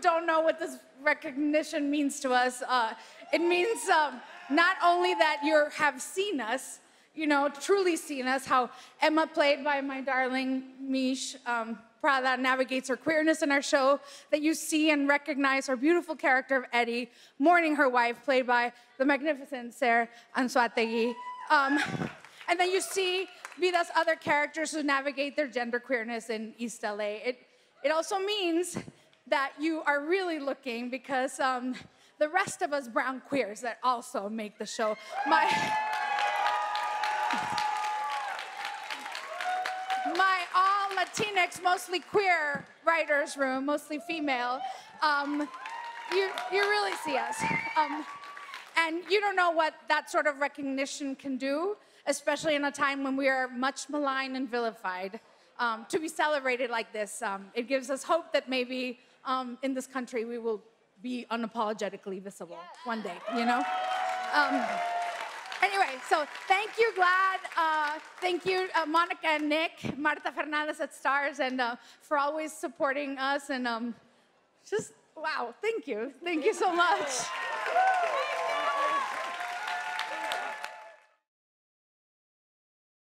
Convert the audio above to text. don't know what this recognition means to us, it means not only that you have seen us, you know, truly seen us, how Emma, played by my darling Mish Prada, navigates her queerness in our show, that you see and recognize her beautiful character of Eddie mourning her wife, played by the magnificent Sarah Anzuategui. And then you see Vida's other characters who navigate their gender queerness in East LA. It also means that you are really looking, because the rest of us brown queers that also make the show. My all Latinx, mostly queer writers room, mostly female, you really see us. And you don't know what that sort of recognition can do, especially in a time when we are much maligned and vilified. To be celebrated like this, it gives us hope that maybe in this country we will be unapologetically visible one day, you know? Anyway, so thank you, GLAAD. Thank you, Monica and Nick, Marta Fernandez at STARS, and for always supporting us. And just, wow, thank you. Thank you so much.